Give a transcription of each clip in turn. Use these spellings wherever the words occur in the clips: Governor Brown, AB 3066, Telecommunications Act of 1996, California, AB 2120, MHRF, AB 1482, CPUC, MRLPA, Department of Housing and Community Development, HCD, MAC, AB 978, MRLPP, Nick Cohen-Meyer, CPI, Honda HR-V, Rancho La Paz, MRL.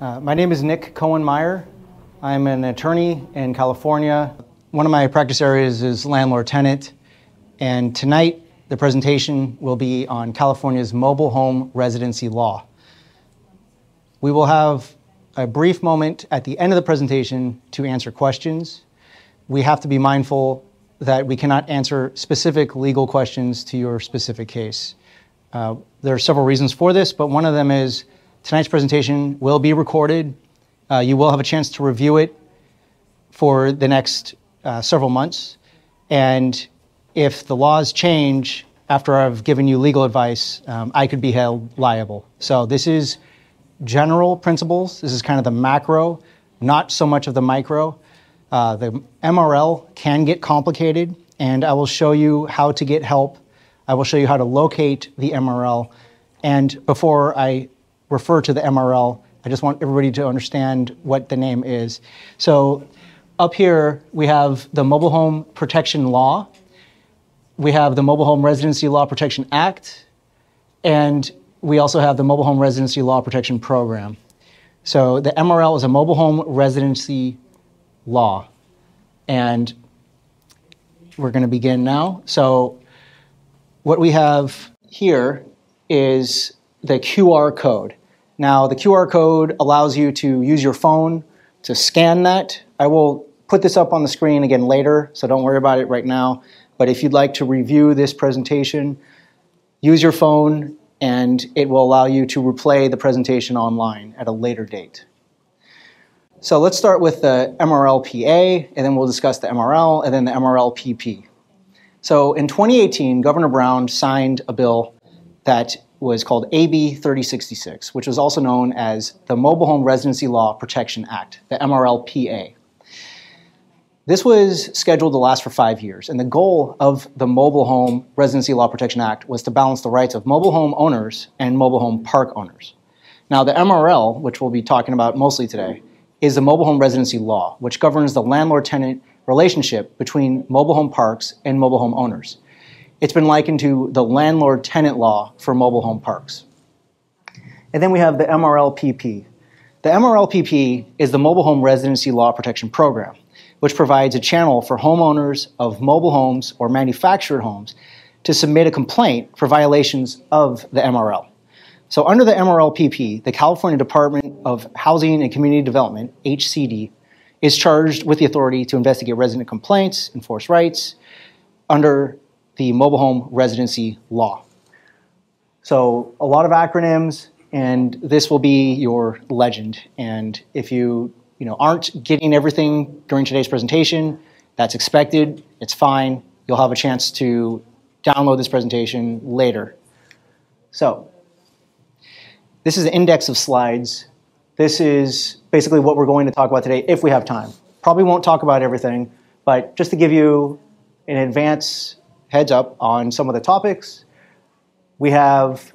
Hi. My name is Nick Cohen-Meyer. I'm an attorney in California. One of my practice areas is landlord-tenant, and tonight the presentation will be on California's mobile home residency law. We will have a brief moment at the end of the presentation to answer questions. We have to be mindful that we cannot answer specific legal questions to your specific case. There are several reasons for this, but one of them is tonight's presentation will be recorded. You will have a chance to review it for the next several months. And if the laws change after I've given you legal advice, I could be held liable. So this is general principles. This is kind of the macro, not so much of the micro. The MRL can get complicated, and I will show you how to get help. I will show you how to locate the MRL. And before I refer to the MRL, I just want everybody to understand what the name is. So up here, we have the Mobile Home Protection Law. We have the Mobile Home Residency Law Protection Act. And we also have the Mobile Home Residency Law Protection Program. So the MRL is a Mobile Home Residency Law. And we're going to begin now. So what we have here is the QR code. Now, the QR code allows you to use your phone to scan that. I will put this up on the screen again later, so don't worry about it right now. But if you'd like to review this presentation, use your phone, and it will allow you to replay the presentation online at a later date. So let's start with the MRLPA, and then we'll discuss the MRL, and then the MRLPP. So in 2018, Governor Brown signed a bill that was called AB 3066, which was also known as the Mobile Home Residency Law Protection Act, the MRLPA. This was scheduled to last for 5 years, and the goal of the Mobile Home Residency Law Protection Act was to balance the rights of mobile home owners and mobile home park owners. Now, the MRL, which we'll be talking about mostly today, is the Mobile Home Residency Law, which governs the landlord-tenant relationship between mobile home parks and mobile home owners. It's been likened to the landlord-tenant law for mobile home parks. And then we have the MRLPP. The MRLPP is the Mobile Home Residency Law Protection Program, which provides a channel for homeowners of mobile homes or manufactured homes to submit a complaint for violations of the MRL. So under the MRLPP, the California Department of Housing and Community Development, HCD, is charged with the authority to investigate resident complaints, enforce rights under the Mobile Home Residency Law. So a lot of acronyms, and this will be your legend. And if you aren't getting everything during today's presentation, that's expected, it's fine. You'll have a chance to download this presentation later. So this is an index of slides. This is basically what we're going to talk about today if we have time. Probably won't talk about everything, but just to give you an advance heads up on some of the topics, we have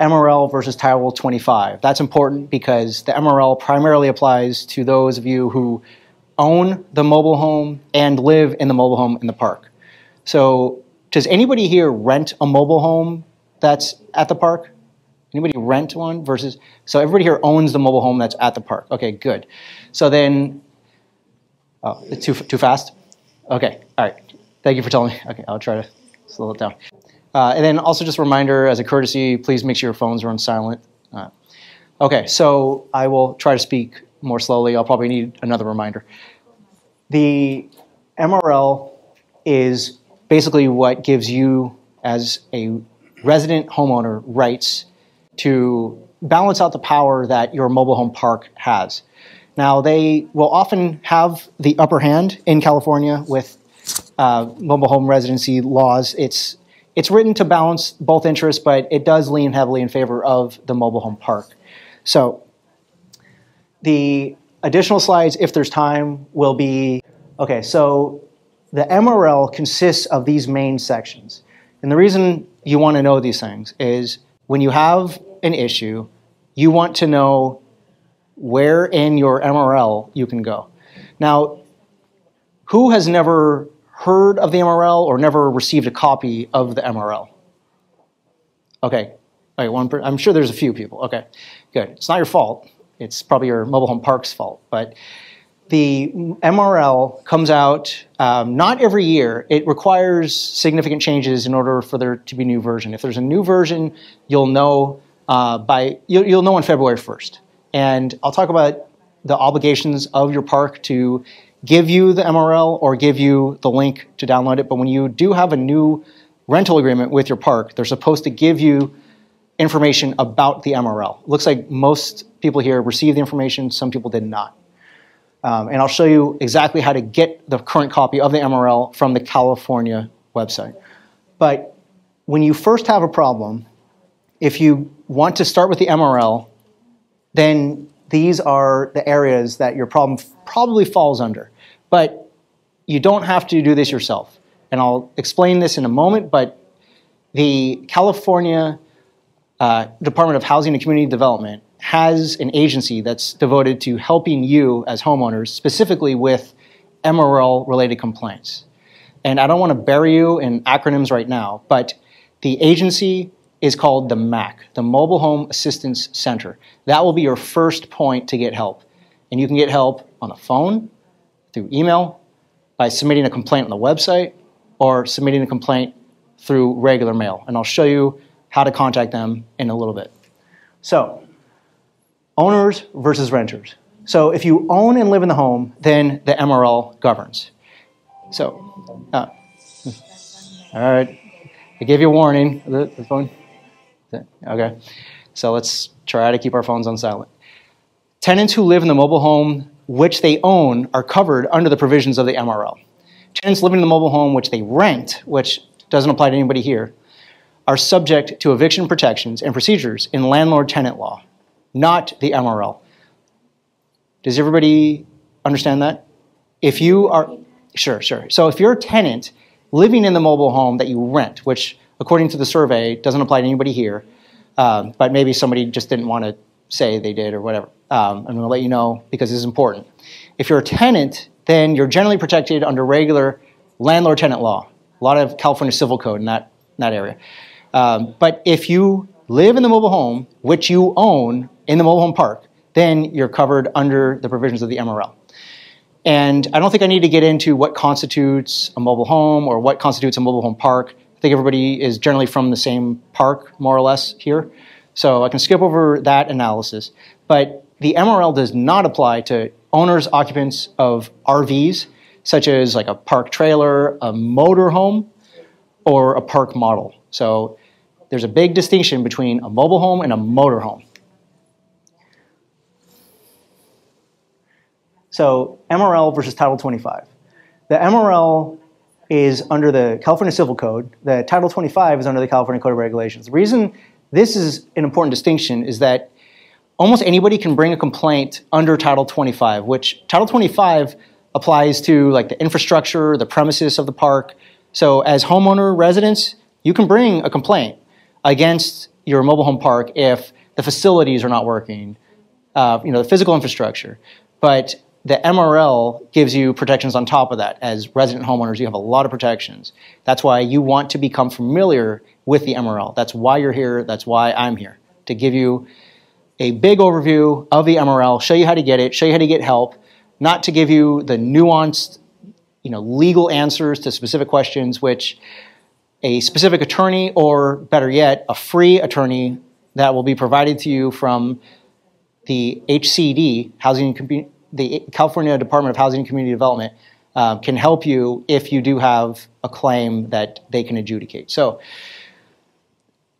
MRL versus Title 25. That's important because the MRL primarily applies to those of you who own the mobile home and live in the mobile home in the park. So does anybody here rent a mobile home that's at the park? Anybody rent one versus? So everybody here owns the mobile home that's at the park. Okay, good. So then, oh, it's too fast? Okay, all right. Thank you for telling me. Okay, I'll try to slow it down. And then also just a reminder, as a courtesy, please make sure your phones are on silent. Okay, so I will try to speak more slowly. I'll probably need another reminder. The MRL is basically what gives you, as a resident homeowner, rights to balance out the power that your mobile home park has. Now, they will often have the upper hand in California with mobile home residency laws. It's written to balance both interests, but it does lean heavily in favor of the mobile home park. So the additional slides, if there's time, will be, okay, so the MRL consists of these main sections. And the reason you want to know these things is when you have an issue, you want to know where in your MRL you can go. Now, who has never heard of the MRL or never received a copy of the MRL? Okay, all right, I'm sure there's a few people. Okay, good. It's not your fault. It's probably your mobile home park's fault. But the MRL comes out not every year. It requires significant changes in order for there to be a new version. If there's a new version, you'll know you'll know on February 1st. And I'll talk about the obligations of your park to give you the MRL or give you the link to download it. But when you do have a new rental agreement with your park, they're supposed to give you information about the MRL. Looks like most people here received the information, some people did not. And I'll show you exactly how to get the current copy of the MRL from the California website. But when you first have a problem, if you want to start with the MRL, then these are the areas that your problem probably falls under. But you don't have to do this yourself. And I'll explain this in a moment, but the California Department of Housing and Community Development has an agency that's devoted to helping you as homeowners, specifically with MRL-related complaints. And I don't want to bury you in acronyms right now, but the agency is called the MAC, the Mobile Home Assistance Center. That will be your first point to get help. And you can get help on the phone, through email, by submitting a complaint on the website, or submitting a complaint through regular mail. And I'll show you how to contact them in a little bit. So, owners versus renters. So if you own and live in the home, then the MRL governs. So, all right, I gave you a warning. The phone? Okay, so let's try to keep our phones on silent. Tenants who live in the mobile home which they own are covered under the provisions of the MRL. Tenants living in the mobile home which they rent, which doesn't apply to anybody here, are subject to eviction protections and procedures in landlord-tenant law, not the MRL. Does everybody understand that? If you are, sure. So if you're a tenant living in the mobile home that you rent, which according to the survey doesn't apply to anybody here, but maybe somebody just didn't want to say they did or whatever. I'm going to let you know because this is important. If you're a tenant, then you're generally protected under regular landlord-tenant law. A lot of California civil code in that area. But if you live in the mobile home, which you own in the mobile home park, then you're covered under the provisions of the MRL. And I don't think I need to get into what constitutes a mobile home or what constitutes a mobile home park. I think everybody is generally from the same park, more or less, here. So I can skip over that analysis. But the MRL does not apply to owners, occupants of RVs, such as like a park trailer, a motor home, or a park model. So there's a big distinction between a mobile home and a motor home. So MRL versus Title 25. The MRL is under the California Civil Code. The Title 25 is under the California Code of Regulations. The reason this is an important distinction is that almost anybody can bring a complaint under Title 25, which Title 25 applies to like the infrastructure, the premises of the park. So as homeowner residents, you can bring a complaint against your mobile home park if the facilities are not working, the physical infrastructure. But the MRL gives you protections on top of that. As resident homeowners, you have a lot of protections. That's why you want to become familiar with the MRL. That's why you're here. That's why I'm here, to give you a big overview of the MRL, show you how to get it, show you how to get help, not to give you the nuanced, legal answers to specific questions, which a specific attorney, or better yet, a free attorney that will be provided to you from the HCD, the California Department of Housing and Community Development, can help you if you do have a claim that they can adjudicate. So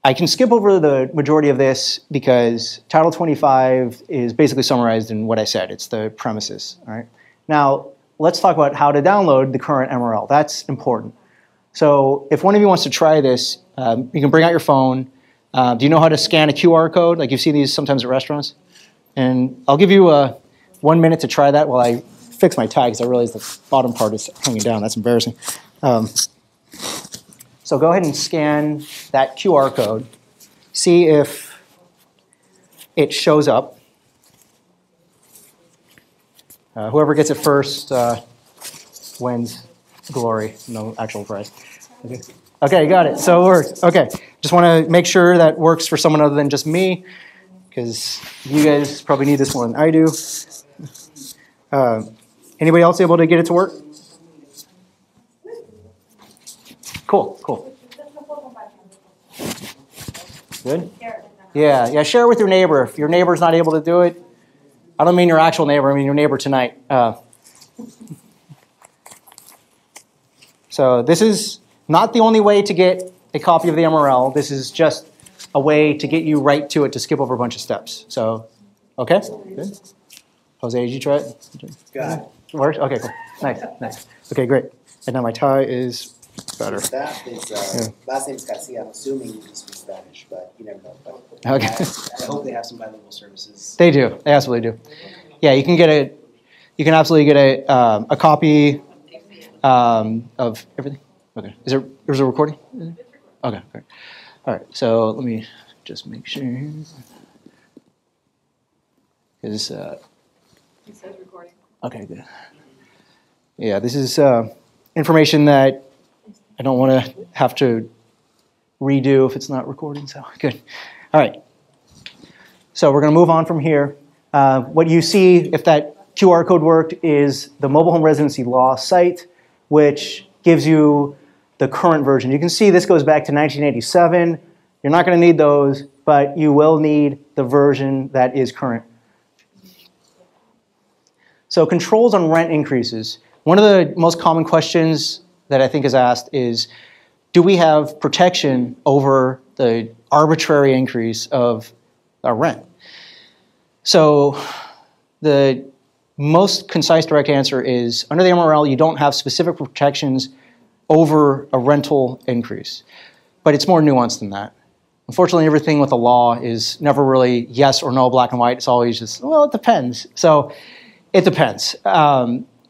I can skip over the majority of this because Title 25 is basically summarized in what I said. It's the premises. All right. Now, let's talk about how to download the current MRL. That's important. So if one of you wants to try this, you can bring out your phone. Do you know how to scan a QR code? Like you see these sometimes at restaurants? And I'll give you 1 minute to try that while I fix my tie, because I realize the bottom part is hanging down. That's embarrassing. So go ahead and scan that QR code. See if it shows up. Whoever gets it first wins glory, no actual prize. Okay, got it. So it works. Okay, just want to make sure that works for someone other than just me. because you guys probably need this more than I do. Anybody else able to get it to work? Cool, cool. Good? Yeah, yeah, share it with your neighbor. If your neighbor's not able to do it, I don't mean your actual neighbor, I mean your neighbor tonight. So this is not the only way to get a copy of the MRL. This is just a way to get you right to it, to skip over a bunch of steps. So, okay? Good. Jose, did you try it? Got it. Worked? Okay, cool. Nice, nice. Okay, great. And now my tie is better. That is, last name is Garcia. I'm assuming you can speak Spanish, but you never know. But okay. I hope they have some bilingual services. They do. They absolutely do. Yeah, you can get a, you can absolutely get a copy of everything. Okay. Is there, a recording? Okay, great. All right, so let me just make sure. Is, it says recording. Okay, good. Yeah, this is information that I don't want to have to redo if it's not recording, so good. All right, so we're going to move on from here. What you see, if that QR code worked, is the mobile home residency law site, which gives you the current version. You can see this goes back to 1987. You're not going to need those, but you will need the version that is current. So controls on rent increases. One of the most common questions that I think is asked is, do we have protection over the arbitrary increase of our rent? So the most concise direct answer is, under the MRL, you don't have specific protections over a rental increase. But it's more nuanced than that. Unfortunately, everything with the law is never really yes or no, black and white. It's always just, well, it depends. So it depends.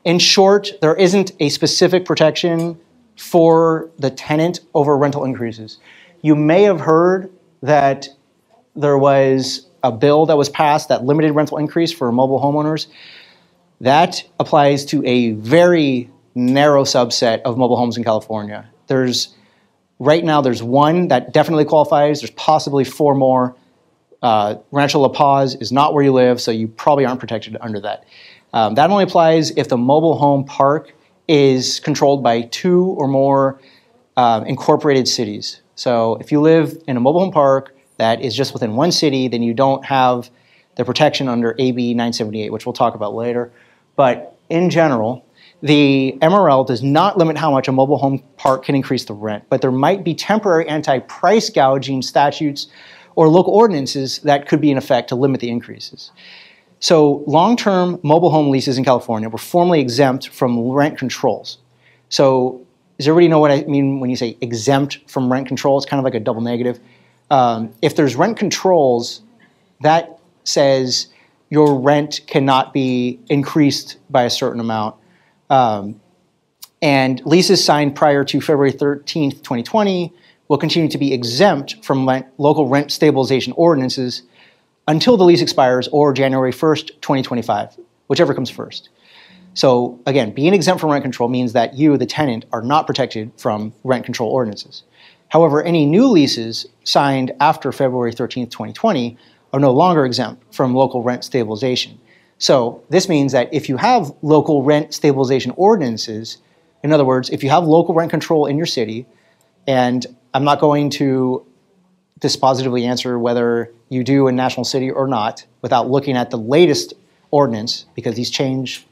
In short, there isn't a specific protection for the tenant over rental increases. You may have heard that there was a bill that was passed that limited rental increase for mobile homeowners. That applies to a very narrow subset of mobile homes in California. There's, right now, there's one that definitely qualifies. There's possibly four more. Rancho La Paz is not where you live, so you probably aren't protected under that. That only applies if the mobile home park is controlled by two or more incorporated cities. So if you live in a mobile home park that is just within one city, then you don't have the protection under AB 978, which we'll talk about later. But in general, the MRL does not limit how much a mobile home park can increase the rent, but there might be temporary anti-price gouging statutes or local ordinances that could be in effect to limit the increases. So long-term mobile home leases in California were formally exempt from rent controls. So does everybody know what I mean when you say exempt from rent control? It's kind of like a double negative. If there's rent controls, that says your rent cannot be increased by a certain amount. And leases signed prior to February 13th, 2020 will continue to be exempt from local rent stabilization ordinances until the lease expires or January 1st, 2025, whichever comes first. So again, being exempt from rent control means that you, the tenant, are not protected from rent control ordinances. However, any new leases signed after February 13th, 2020 are no longer exempt from local rent stabilization. So this means that if you have local rent stabilization ordinances, in other words, if you have local rent control in your city, and I'm not going to dispositively answer whether you do in national city or not without looking at the latest ordinance, because these change,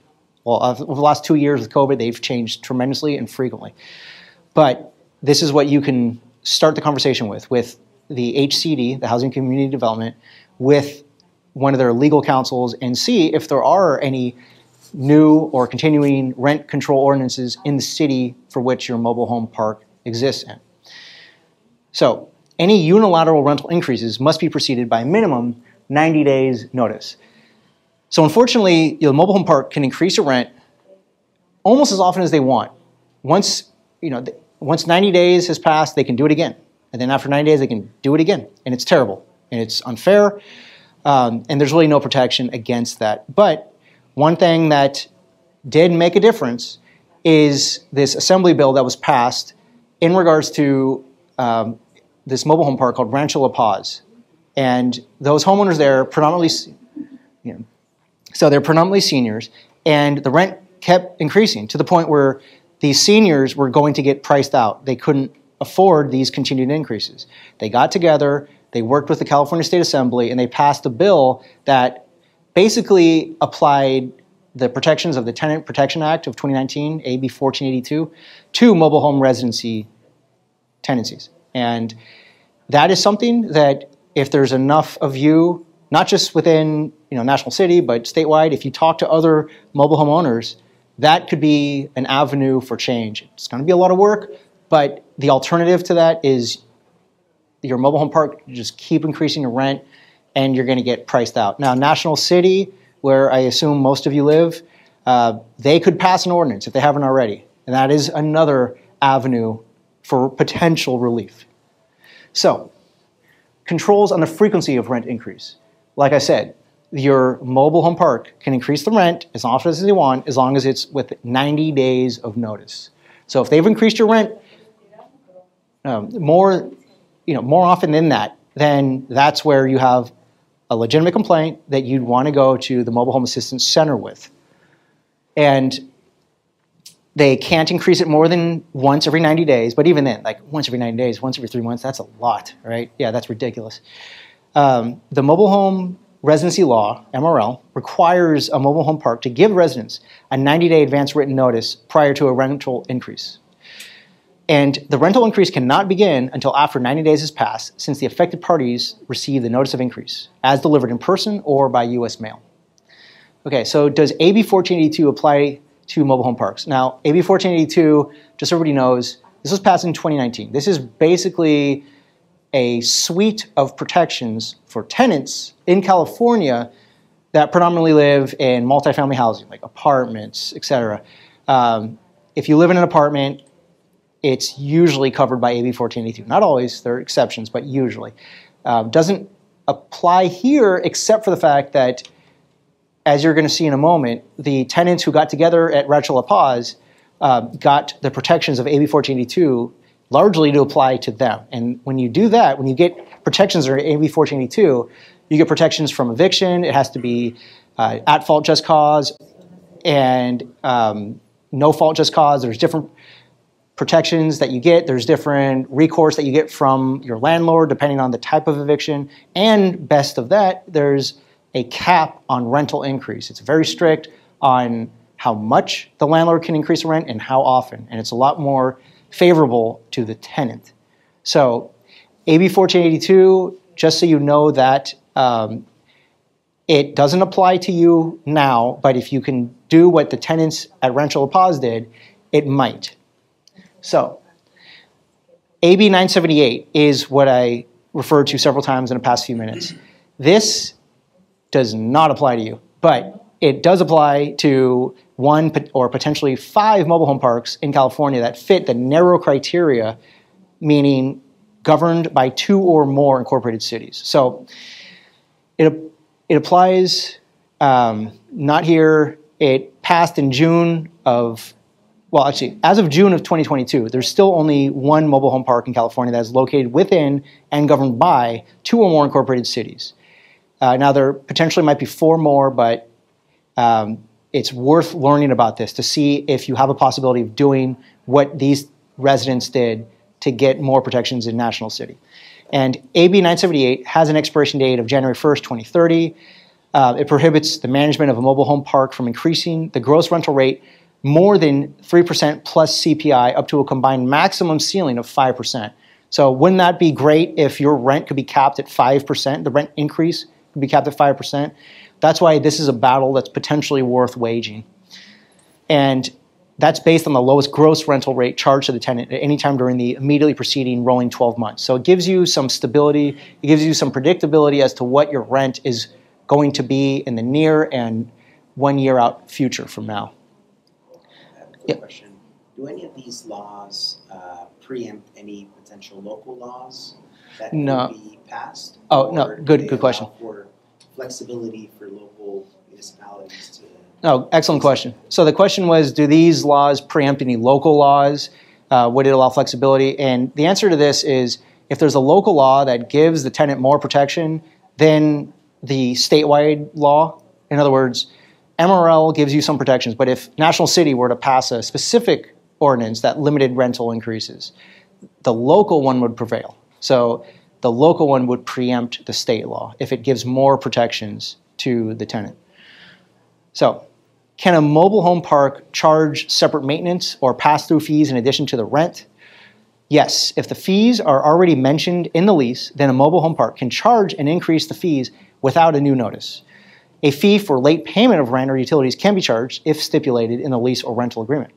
well, over the last 2 years with COVID, they've changed tremendously and frequently. But this is what you can start the conversation with the HCD, the Housing Community Development, with one of their legal counsels, and see if there are any new or continuing rent control ordinances in the city for which your mobile home park exists in. So any unilateral rental increases must be preceded by a minimum 90 days notice. So unfortunately, your mobile home park can increase your rent almost as often as they want. Once, you know, once 90 days has passed, they can do it again. And then after 90 days, they can do it again. And it's terrible. And it's unfair. And there's really no protection against that. But one thing that did make a difference is this assembly bill that was passed in regards to this mobile home park called Rancho La Paz. And those homeowners there are predominantly, you know, so they're predominantly seniors, and the rent kept increasing to the point where these seniors were going to get priced out. They couldn't afford these continued increases. They got together, they worked with the California State Assembly, and they passed a bill that basically applied the protections of the Tenant Protection Act of 2019, AB 1482, to mobile home residency tenancies. And that is something that if there's enough of you, not just within, you know, National City, but statewide, if you talk to other mobile home owners, that could be an avenue for change. It's going to be a lot of work, but the alternative to that is your mobile home park, you just keep increasing your rent and you're going to get priced out. Now, National City, where I assume most of you live, they could pass an ordinance if they haven't already. And that is another avenue for potential relief. So, controls on the frequency of rent increase. Like I said, your mobile home park can increase the rent as often as they want, as long as it's with 90 days of notice. So if they've increased your rent more often than that, then that's where you have a legitimate complaint that you'd want to go to the Mobile Home Assistance Center with. And they can't increase it more than once every 90 days, but even then, like once every 90 days, once every 3 months, that's a lot, right? Yeah, that's ridiculous. The Mobile Home Residency Law, MRL, requires a mobile home park to give residents a 90-day advance written notice prior to a rental increase. And the rental increase cannot begin until after 90 days has passed, since the affected parties receive the notice of increase, as delivered in person or by U.S. mail. Okay, so does AB 1482 apply to mobile home parks? Now, AB 1482, just so everybody knows, this was passed in 2019. This is basically a suite of protections for tenants in California that predominantly live in multifamily housing, like apartments, etc. If you live in an apartment, it's usually covered by AB 1482. Not always, there are exceptions, but usually. Doesn't apply here except for the fact that, as you're going to see in a moment, the tenants who got together at Rancho La Paz got the protections of AB 1482 largely to apply to them. And when you do that, when you get protections under AB 1482, you get protections from eviction, it has to be at-fault just cause, and no-fault just cause. There's different protections that you get, there's different recourse that you get from your landlord depending on the type of eviction, and best of that, there's a cap on rental increase. It's very strict on how much the landlord can increase rent and how often, and it's a lot more favorable to the tenant. So AB 1482, just so you know that it doesn't apply to you now, but if you can do what the tenants at Rancho La Paz did, it might. So, AB 978 is what I referred to several times in the past few minutes. This does not apply to you, but it does apply to one or potentially 5 mobile home parks in California that fit the narrow criteria, meaning governed by 2 or more incorporated cities. So, it applies not here. It passed in June of, well, actually, as of June of 2022, there's still only one mobile home park in California that is located within and governed by 2 or more incorporated cities. Now, there potentially might be 4 more, but it's worth learning about this to see if you have a possibility of doing what these residents did to get more protections in National City. And AB 978 has an expiration date of January 1st, 2030. It prohibits the management of a mobile home park from increasing the gross rental rate more than 3% plus CPI up to a combined maximum ceiling of 5%. So wouldn't that be great if your rent could be capped at 5%, the rent increase could be capped at 5%? That's why this is a battle that's potentially worth waging. And that's based on the lowest gross rental rate charged to the tenant at any time during the immediately preceding rolling 12 months. So it gives you some stability, it gives you some predictability as to what your rent is going to be in the near and 1 year out future from now. Question. Do any of these laws preempt any potential local laws that could be passed? Oh, no. Good question. For flexibility for local municipalities to... No, excellent question. So the question was, do these laws preempt any local laws? Would it allow flexibility? And the answer to this is If there's a local law that gives the tenant more protection than the statewide law, in other words, MRL gives you some protections, but if National City were to pass a specific ordinance that limited rental increases, the local one would prevail. So the local one would preempt the state law if it gives more protections to the tenant. So can a mobile home park charge separate maintenance or pass-through fees in addition to the rent? Yes, if the fees are already mentioned in the lease, then a mobile home park can charge and increase the fees without a new notice. A fee for late payment of rent or utilities can be charged if stipulated in the lease or rental agreement.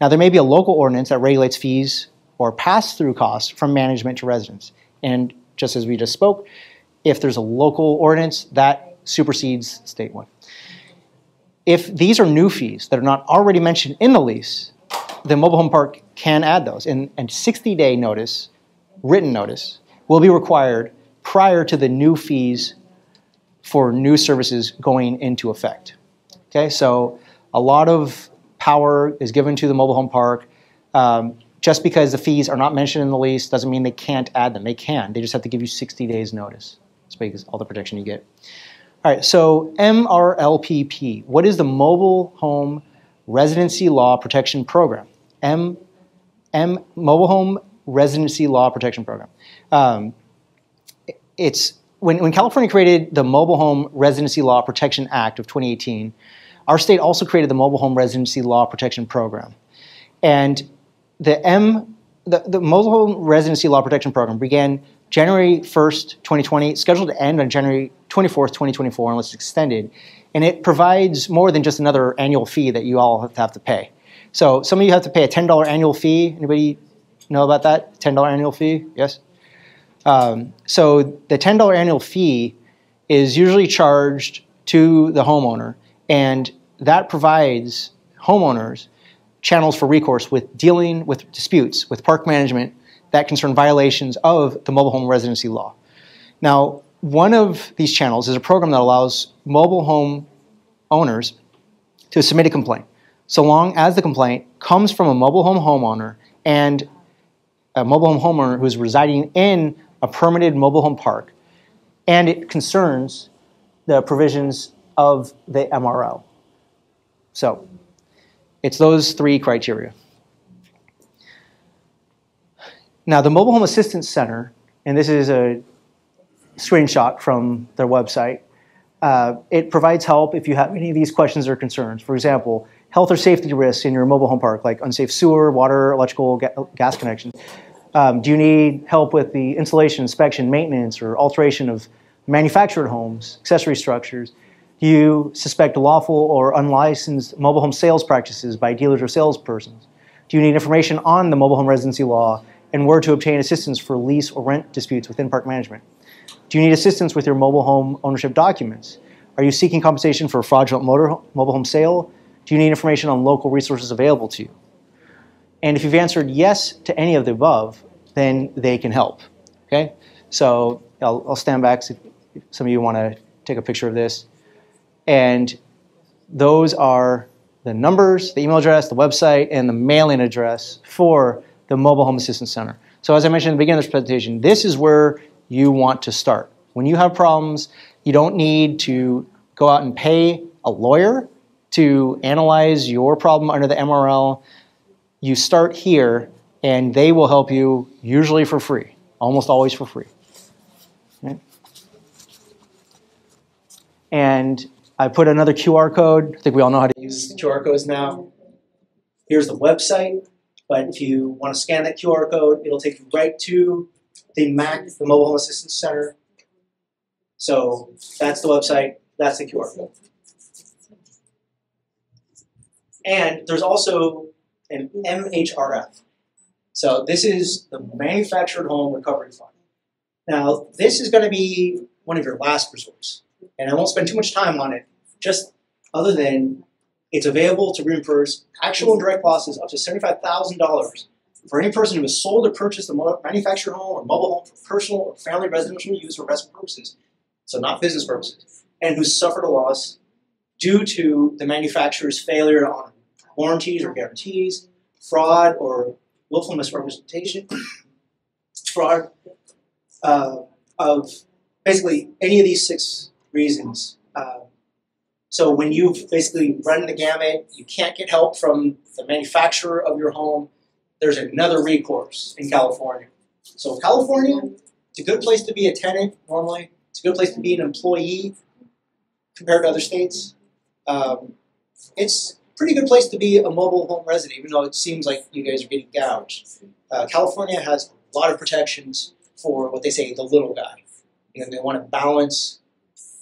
Now, there may be a local ordinance that regulates fees or pass-through costs from management to residents. And just as we just spoke, if there's a local ordinance, that supersedes state one. If these are new fees that are not already mentioned in the lease, the mobile home park can add those. And 60-day notice, written notice, will be required prior to the new fees for new services going into effect. Okay, so a lot of power is given to the mobile home park. Just because the fees are not mentioned in the lease doesn't mean they can't add them. They can. They just have to give you 60 days notice. That's because all the protection you get. All right, so MRLPP. What is the Mobile Home Residency Law Protection Program? Mobile Home Residency Law Protection Program. When California created the Mobile Home Residency Law Protection Act of 2018, our state also created the Mobile Home Residency Law Protection Program. And the Mobile Home Residency Law Protection Program began January 1st, 2020, scheduled to end on January 24th, 2024, unless extended. And it provides more than just another annual fee that you all have to pay. So some of you have to pay a $10 annual fee. Anybody know about that? $10 annual fee? Yes? So the $10 annual fee is usually charged to the homeowner, and that provides homeowners channels for recourse with dealing with disputes with park management that concern violations of the mobile home residency law. Now, one of these channels is a program that allows mobile home owners to submit a complaint, so long as the complaint comes from a mobile home homeowner and a mobile home homeowner who's residing in a permitted mobile home park, and it concerns the provisions of the MRL. So it's those three criteria. Now, the Mobile Home Assistance Center, and this is a screenshot from their website, it provides help if you have any of these questions or concerns. For example, health or safety risks in your mobile home park, like unsafe sewer, water, electrical, gas connections. Do you need help with the installation, inspection, maintenance, or alteration of manufactured homes, accessory structures? Do you suspect lawful or unlicensed mobile home sales practices by dealers or salespersons? Do you need information on the mobile home residency law and where to obtain assistance for lease or rent disputes within park management? Do you need assistance with your mobile home ownership documents? Are you seeking compensation for a fraudulent mobile home sale? Do you need information on local resources available to you? And if you've answered yes to any of the above, then they can help. Okay? So I'll stand back if some of you want to take a picture of this. And those are the numbers, the email address, the website, and the mailing address for the Mobile Home Assistance Center. So as I mentioned at the beginning of this presentation, this is where you want to start. When you have problems, you don't need to go out and pay a lawyer to analyze your problem under the MRL. You start here, and they will help you, usually for free, almost always for free. Right? And I put another QR code. I think we all know how to use QR codes now. Here's the website. But if you want to scan that QR code, it'll take you right to the MAC, the Mobile Home Assistance Center. So that's the website, that's the QR code. And there's also an MHRF. So this is the Manufactured Home Recovery Fund. Now, this is going to be one of your last resorts. And I won't spend too much time on it, just other than it's available to reimburse actual and direct losses up to $75,000 for any person who has sold or purchased a manufactured home or mobile home for personal or family residential use or residential purposes, so not business purposes, and who suffered a loss due to the manufacturer's failure to honor warranties or guarantees, fraud or willful misrepresentation, fraud of basically any of these six reasons. So when you've basically run the gamut, you can't get help from the manufacturer of your home, there's another recourse in California. So California, it's a good place to be a tenant normally. It's a good place to be an employee compared to other states. It's a pretty good place to be a mobile home resident, even though it seems like you guys are getting gouged. California has a lot of protections for what they say, the little guy. You know, they want to balance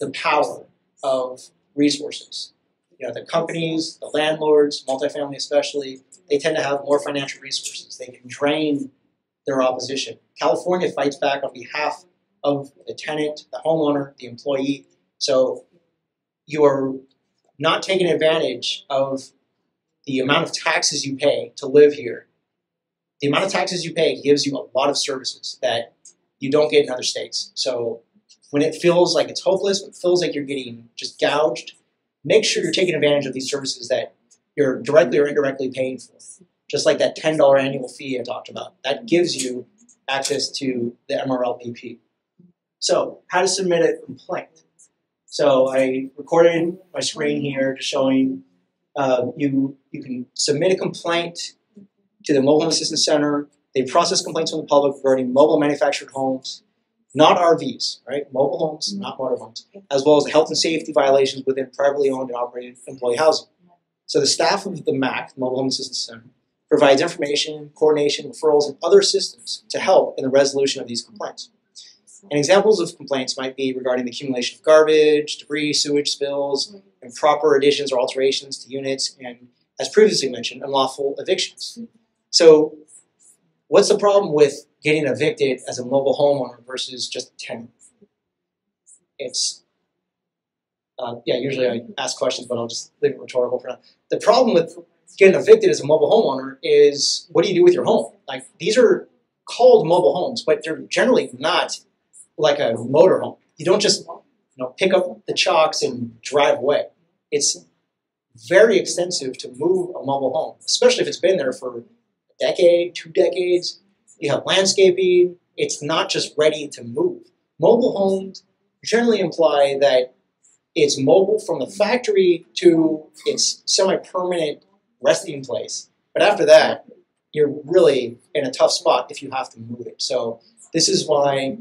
the power of resources. You know, the companies, the landlords, multifamily especially, they tend to have more financial resources. They can drain their opposition. California fights back on behalf of the tenant, the homeowner, the employee. So you are not taking advantage of the amount of taxes you pay to live here. The amount of taxes you pay gives you a lot of services that you don't get in other states. So when it feels like it's hopeless, when it feels like you're getting just gouged, make sure you're taking advantage of these services that you're directly or indirectly paying for. Just like that $10 annual fee I talked about. That gives you access to the MRLPP. So, how to submit a complaint. So I recorded my screen here just showing you can submit a complaint to the Mobile Home Assistance Center. They process complaints from the public regarding mobile manufactured homes, not RVs, right? Mobile homes, not motorhomes, as well as the health and safety violations within privately owned and operated employee housing. So the staff of the MAC, Mobile Home Assistance Center, provides information, coordination, referrals, and other assistance to help in the resolution of these complaints. And examples of complaints might be regarding the accumulation of garbage, debris, sewage spills, improper additions or alterations to units, and as previously mentioned, unlawful evictions. So what's the problem with getting evicted as a mobile homeowner versus just a tenant? It's, yeah, usually I ask questions, but I'll just leave it rhetorical for now. The problem with getting evicted as a mobile homeowner is, what do you do with your home? Like, these are called mobile homes, but they're generally not like a motor home. You don't just, you know, pick up the chocks and drive away. It's very extensive to move a mobile home, especially if it's been there for a decade, 2 decades. You have landscaping. It's not just ready to move. Mobile homes generally imply that it's mobile from the factory to its semi-permanent resting place. But after that, you're really in a tough spot if you have to move it. So this is why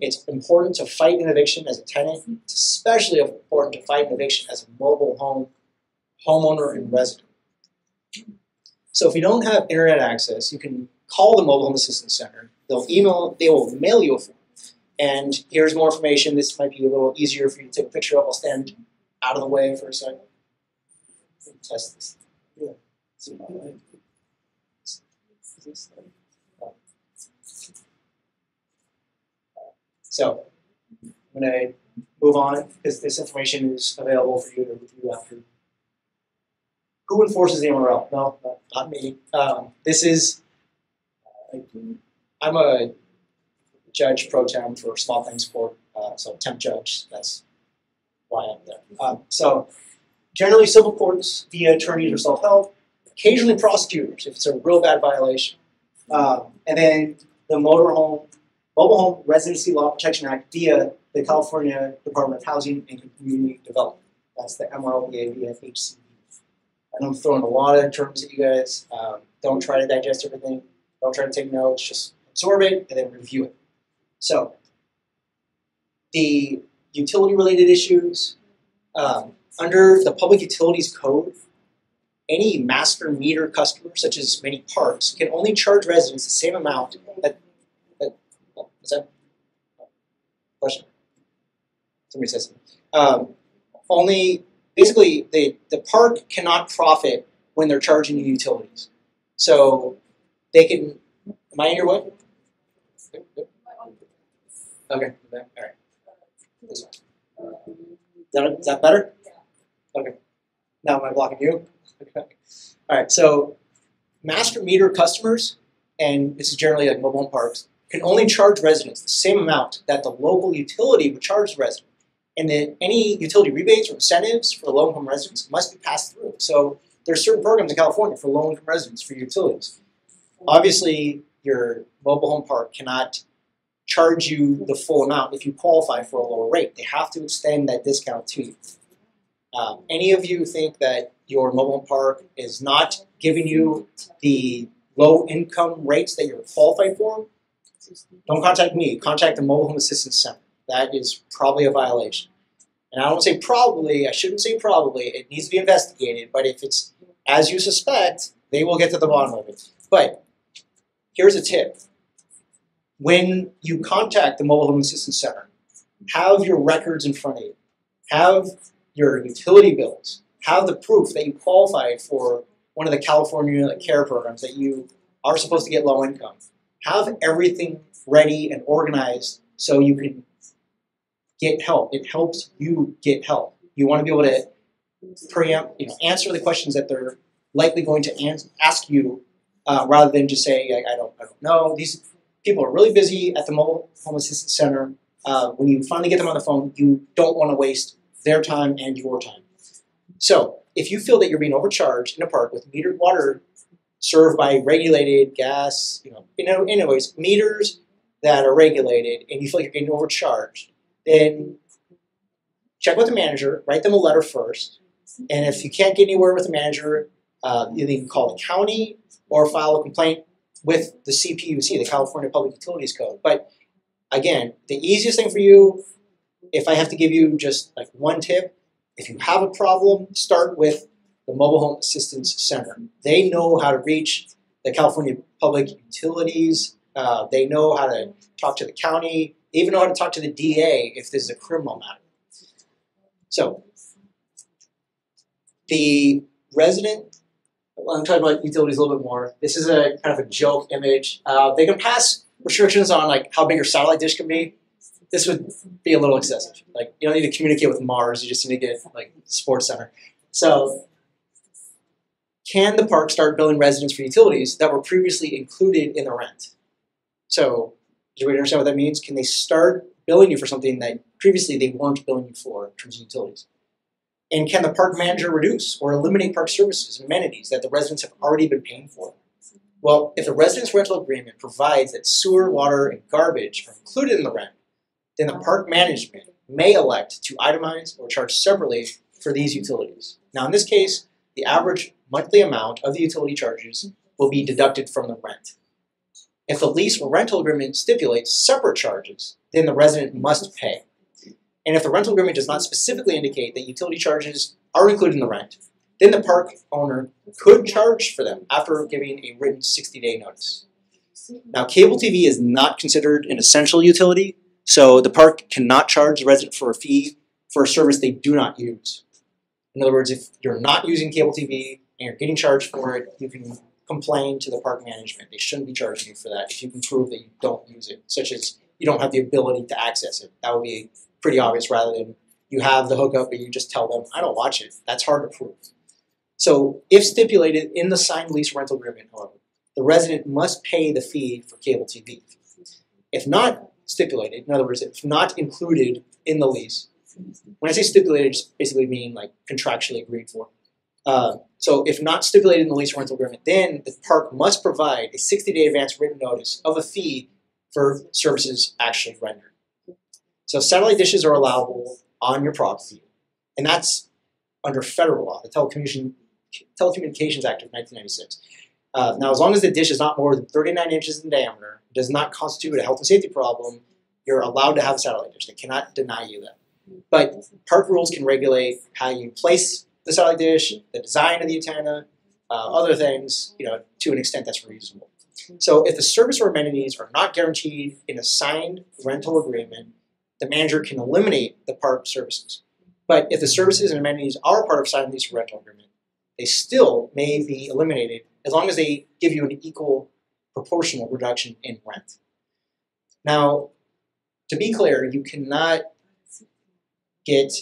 it's important to fight an eviction as a tenant. It's especially important to fight an eviction as a mobile home homeowner and resident. So if you don't have internet access, you can call the Mobile Home Assistance Center. They will mail you a form. And here's more information. This might be a little easier for you to take a picture of. I'll stand out of the way for a second. Test this. Yeah. So I'm going to move on because this information is available for you to review after. Who enforces the MRL? No, not me. This is, I'm a judge pro tem for small claims court, so temp judge, that's why I'm there. So generally civil courts, via attorneys or self-help, occasionally prosecutors if it's a real bad violation. And then the Mobile Home Residency Law Protection Act via the California Department of Housing and Community Development. That's the MRLPA via HCD. And I'm throwing a lot of terms at you guys. Don't try to digest everything. Don't try to take notes. Just absorb it and then review it. So the utility-related issues, under the Public Utilities Code, any master meter customer, such as many parks, can only charge residents the same amount that question? Somebody says something. Only, basically, the park cannot profit when they're charging you utilities. So they can, am I in your way? Okay, all right. Is that better? Okay, now am I blocking you? Okay. All right, so master meter customers, and this is generally like mobile home parks, can only charge residents the same amount that the local utility would charge the resident. And then any utility rebates or incentives for the low-income residents must be passed through. So there are certain programs in California for low-income residents for utilities. Obviously, your mobile home park cannot charge you the full amount if you qualify for a lower rate. They have to extend that discount to you. Any of you think that your mobile park is not giving you the low income rates that you're qualified for, don't contact me. Contact the Mobile Home Assistance Center. That is probably a violation. And I don't say probably, I shouldn't say probably, it needs to be investigated, but if it's as you suspect, they will get to the bottom of it. But here's a tip. When you contact the Mobile Home Assistance Center, have your records in front of you. Have your utility bills. Have the proof that you qualified for one of the California care programs that you are supposed to get low income. Have everything ready and organized so you can get help. It helps you get help. You want to be able to preempt, answer the questions that they're likely going to ask you, rather than just saying, I don't know. These people are really busy at the Mobile Home Assistance Center. When you finally get them on the phone, you don't want to waste their time and your time. So if you feel that you're being overcharged in a park with metered water served by regulated gas, anyways, meters that are regulated, and you feel like you're getting overcharged, then check with the manager, write them a letter first, and if you can't get anywhere with the manager, either you can call the county or file a complaint with the CPUC, the California Public Utilities Code. But again, the easiest thing for you, if I have to give you just like one tip, if you have a problem, start with the Mobile Home Assistance Center. They know how to reach the California Public Utilities. They know how to talk to the county. They even know how to talk to the DA if this is a criminal matter. So the resident, I'm talking about utilities a little bit more. This is a kind of a joke image. They can pass restrictions on like how big your satellite dish can be. This would be a little excessive. Like, you don't need to communicate with Mars. You just need to get like Sports Center. So can the park start billing residents for utilities that were previously included in the rent? So does everybody understand what that means? Can they start billing you for something that previously they weren't billing you for in terms of utilities? And can the park manager reduce or eliminate park services and amenities that the residents have already been paying for? Well, if the residents' rental agreement provides that sewer, water, and garbage are included in the rent, then the park management may elect to itemize or charge separately for these utilities. Now, in this case, the average monthly amount of the utility charges will be deducted from the rent. If the lease or rental agreement stipulates separate charges, then the resident must pay. And if the rental agreement does not specifically indicate that utility charges are included in the rent, then the park owner could charge for them after giving a written 60-day notice. Now, cable TV is not considered an essential utility, so the park cannot charge the resident for a fee for a service they do not use. In other words, if you're not using cable TV and you're getting charged for it, you can complain to the park management. They shouldn't be charging you for that if you can prove that you don't use it, such as you don't have the ability to access it. That would be pretty obvious rather than you have the hookup but you just tell them, I don't watch it. That's hard to prove. So if stipulated in the signed lease rental agreement, however, the resident must pay the fee for cable TV. If not stipulated, in other words, if not included in the lease. When I say stipulated, I just basically mean like contractually agreed for. So if not stipulated in the lease rental agreement, then the park must provide a 60-day advance written notice of a fee for services actually rendered. So satellite dishes are allowable on your property, and that's under federal law, the Telecommunications Act of 1996. Now, as long as the dish is not more than 39 inches in diameter, does not constitute a health and safety problem, you're allowed to have a satellite dish. They cannot deny you that. But park rules can regulate how you place the satellite dish, the design of the antenna, other things, to an extent that's reasonable. So if the service or amenities are not guaranteed in a signed rental agreement, the manager can eliminate the park services. But if the services and amenities are part of signed lease or rental agreement, they still may be eliminated as long as they give you an equal proportional reduction in rent. Now, to be clear, you cannot get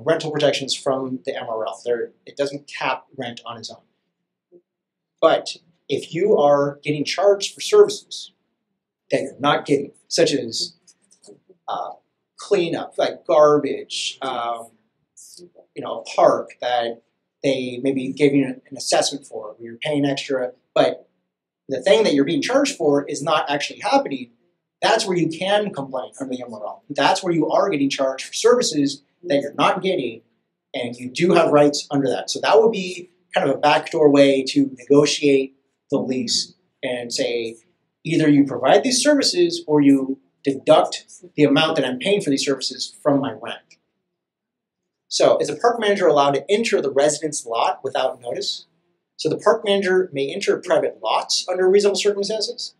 rental protections from the MRL. It doesn't cap rent on its own. But if you are getting charged for services that you're not getting, such as cleanup, like garbage, a park that they maybe gave you an assessment for, you're paying extra, but the thing that you're being charged for is not actually happening, That's where you can complain under the MRL. That's where you are getting charged for services that you're not getting, and you do have rights under that. So that would be kind of a backdoor way to negotiate the lease and say, either you provide these services or you deduct the amount that I'm paying for these services from my rent. So is a park manager allowed to enter the resident's lot without notice? So the park manager may enter private lots under reasonable circumstances,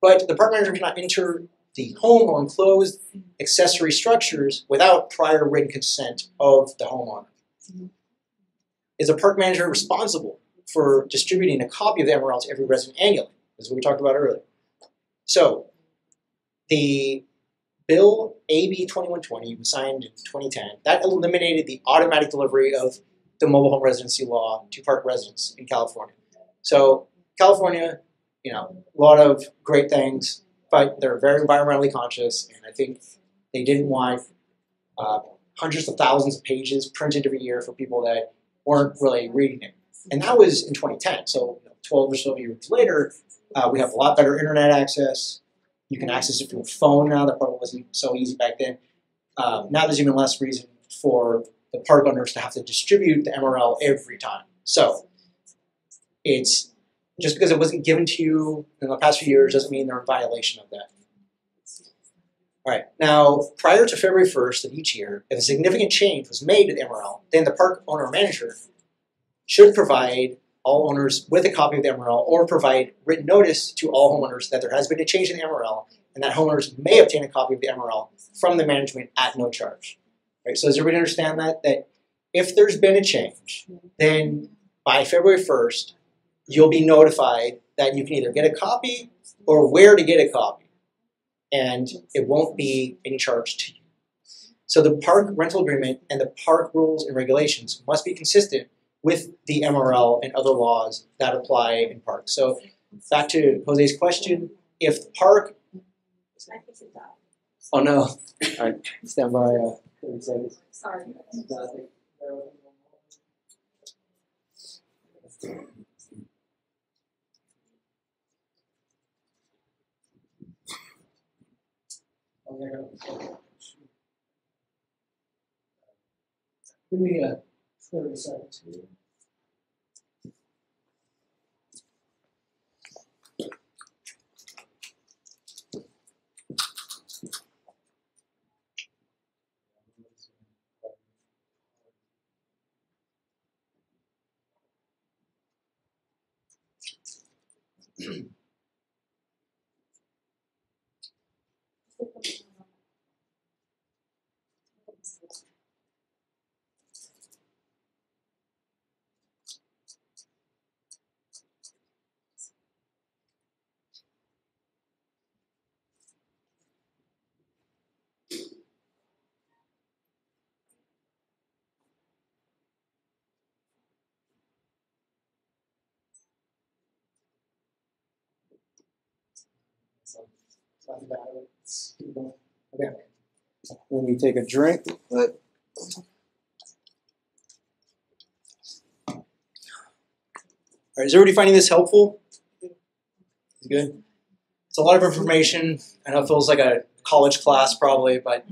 but the park manager cannot enter the home or enclosed accessory structures without prior written consent of the homeowner. Is a park manager responsible for distributing a copy of the MRL to every resident annually? That's what we talked about earlier. So the bill AB 2120 was signed in 2010. That eliminated the automatic delivery of the mobile home residency law to park residents in California. So California, you know, a lot of great things, but they're very environmentally conscious, and I think they didn't want hundreds of thousands of pages printed every year for people that weren't really reading it. And that was in 2010, so 12 or so years later, we have a lot better internet access. You can access it through a phone now. That probably wasn't so easy back then. Now there's even less reason for the park owners to have to distribute the MRL every time. So it's just because it wasn't given to you in the past few years doesn't mean they're in violation of that. All right, now prior to February 1st of each year, if a significant change was made to the MRL, then the park owner or manager should provide all owners with a copy of the MRL or provide written notice to all homeowners that there has been a change in the MRL and that homeowners may obtain a copy of the MRL from the management at no charge. Right, so does everybody understand that? That if there's been a change, then by February 1st, you'll be notified that you can either get a copy or where to get a copy, and it won't be any charge to you. So the park rental agreement and the park rules and regulations must be consistent with the MRL and other laws that apply in parks. So back to Jose's question, if the park... Oh no, all right, stand by 30 seconds. Sorry. Give me a 30 seconds here. Okay. When we take a drink, all right, is everybody finding this helpful? Good. It's a lot of information. I know it feels like a college class probably, but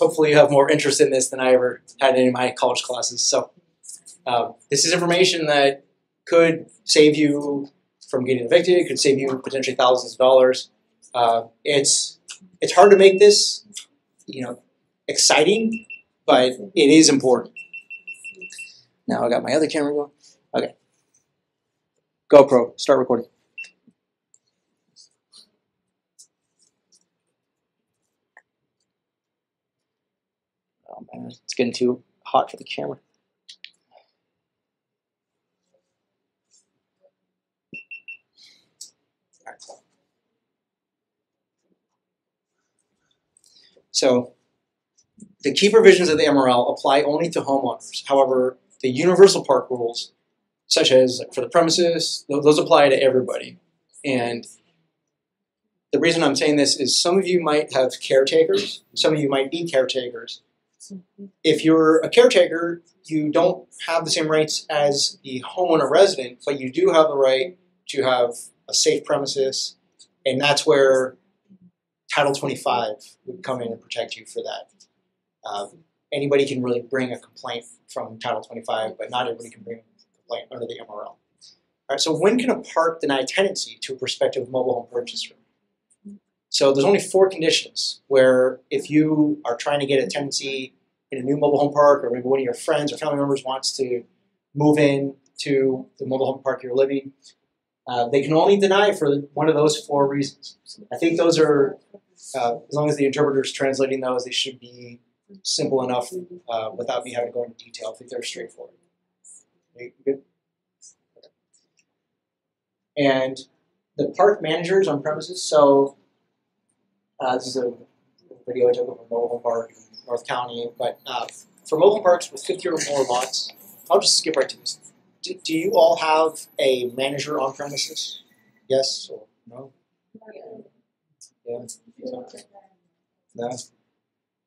hopefully you have more interest in this than I ever had in my college classes. So this is information that could save you from getting evicted. It could save you potentially thousands of dollars. It's hard to make this, you know, exciting, but it is important. Now I got my other camera going. Okay. GoPro, start recording. Oh man, it's getting too hot for the camera. So the key provisions of the MRL apply only to homeowners. However, the universal park rules, such as for the premises, those apply to everybody. And the reason I'm saying this is some of you might have caretakers, some of you might be caretakers. If you're a caretaker, you don't have the same rights as the homeowner resident, but you do have the right to have a safe premises, and that's where Title 25 would come in and protect you for that. Anybody can really bring a complaint from Title 25, but not everybody can bring a complaint under the MRL. All right, so when can a park deny tenancy to a prospective mobile home purchaser? So there's only 4 conditions where if you are trying to get a tenancy in a new mobile home park, or maybe one of your friends or family members wants to move in to the mobile home park you're living, they can only deny for one of those 4 reasons. I think those are, as long as the interpreter is translating those, they should be simple enough without me having to go into detail. I think they're straightforward. Okay, good? Okay. And the park managers on premises, so this is a video I took of a mobile home park in North County, but for mobile parks with 50 or more lots, I'll just skip right to this. Do you all have a manager on premises? Yes or no? Yeah. No?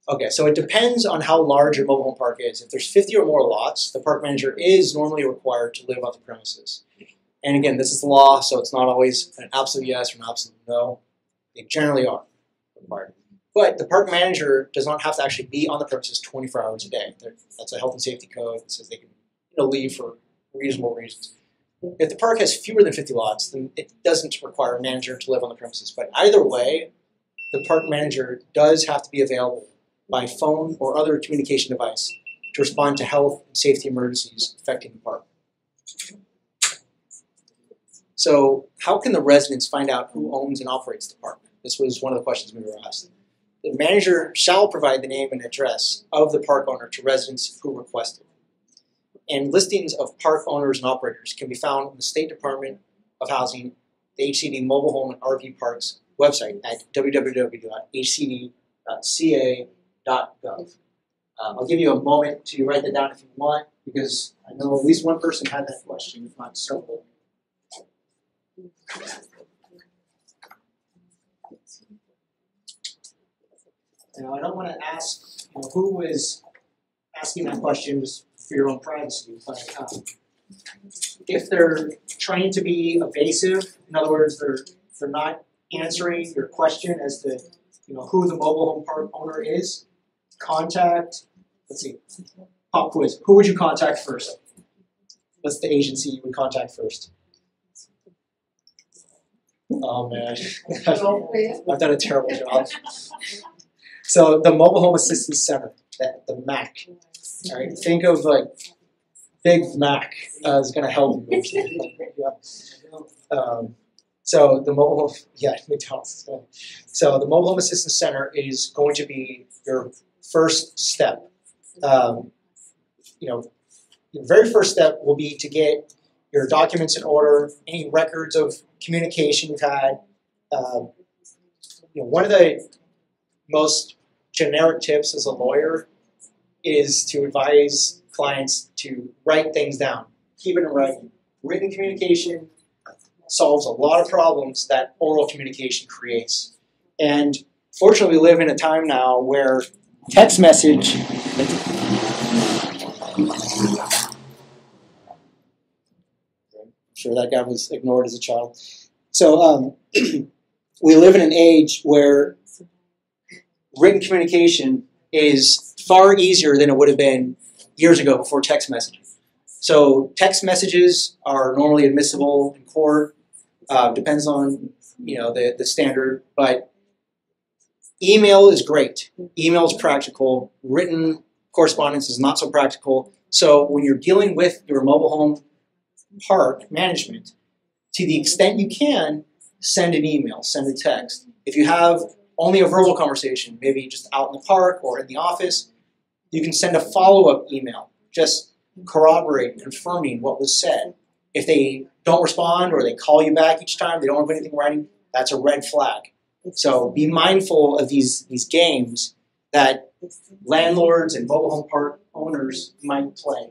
Okay, so it depends on how large your mobile home park is. If there's 50 or more lots, the park manager is normally required to live on the premises. And again, this is the law, so it's not always an absolute yes or an absolute no. They generally are required. But the park manager does not have to actually be on the premises 24 hours a day. That's a health and safety code that says they can leave for reasonable reasons. If the park has fewer than 50 lots, then it doesn't require a manager to live on the premises. But either way, the park manager does have to be available by phone or other communication device to respond to health and safety emergencies affecting the park. So how can the residents find out who owns and operates the park? This was one of the questions we were asked. The manager shall provide the name and address of the park owner to residents who request it. And listings of park owners and operators can be found on the State Department of Housing, the HCD Mobile Home and RV Parks website at www.hcd.ca.gov. I'll give you a moment to write that down if you want, because I know at least one person had that question, if not several. Now, I don't want to ask who is asking that question just for your own privacy, but if they're trying to be evasive, in other words, they're not answering your question as to who the mobile home park owner is, contact. Let's see, pop quiz. Who would you contact first? What's the agency you would contact first? Oh man, I've done a terrible job. So the Mobile Home Assistance Center, the MAC. All right, think of like Big Mac is going to help you. Yeah. So the mobile, yeah, McDonald's. So the Mobile Home Assistance Center is going to be your first step. Your very first step will be to get your documents in order, any records of communication you've had. One of the most generic tips as a lawyer is to advise clients to write things down. Keep it in writing. Written communication solves a lot of problems that oral communication creates. And fortunately, we live in a time now where text message I'm sure that guy was ignored as a child. So we live in an age where written communication is far easier than it would have been years ago before text messaging. So text messages are normally admissible in court, depends on the standard, but email is great. Email is practical. Written correspondence is not so practical. So when you're dealing with your mobile home park management, to the extent you can, send an email, send a text. If you have only a verbal conversation, maybe just out in the park or in the office, you can send a follow-up email, just corroborating, confirming what was said. If they don't respond or they call you back each time, they don't have anything in writing, that's a red flag. So be mindful of these games that landlords and mobile home park owners might play.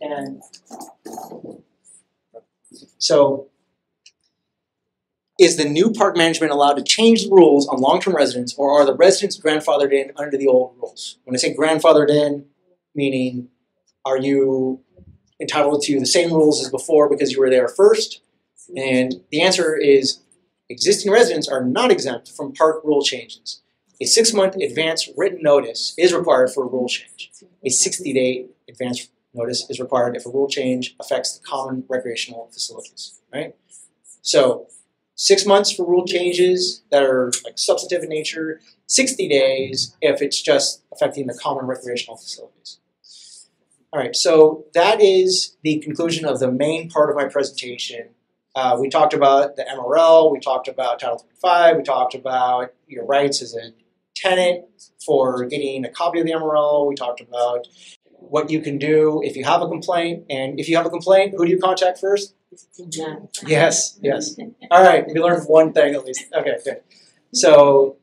And so, is the new park management allowed to change the rules on long-term residents, or are the residents grandfathered in under the old rules? When I say grandfathered in, meaning are you entitled to the same rules as before because you were there first? And the answer is existing residents are not exempt from park rule changes. A 6-month advance written notice is required for a rule change. A 60-day advance notice is required if a rule change affects the common recreational facilities, right? So 6 months for rule changes that are like substantive in nature, 60 days if it's just affecting the common recreational facilities. All right, so that is the conclusion of the main part of my presentation. We talked about the MRL, we talked about Title 35, we talked about your rights as a tenant for getting a copy of the MRL, we talked about what you can do if you have a complaint, and if you have a complaint, who do you contact first? Yes, yes. All right, we learned one thing at least. Okay, good. So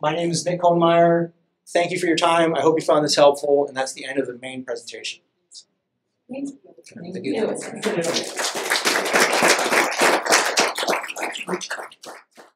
my name is Nick Cohen-Meyer. Thank you for your time. I hope you found this helpful, and that's the end of the main presentation. Thank you. Thank you.